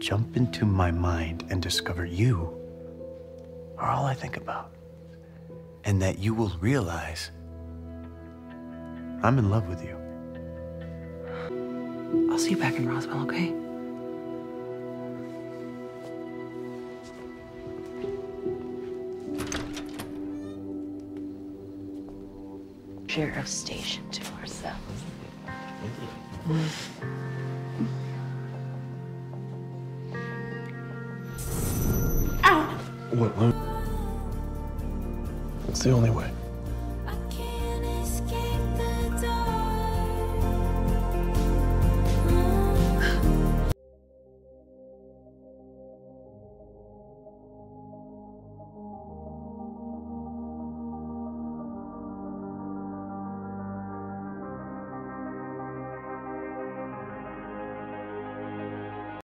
Jump into my mind and discover you are all I think about. And that you will realize I'm in love with you. I'll see you back in Roswell, okay? Sheriff's station to ourselves. Ow! What? It's the only way.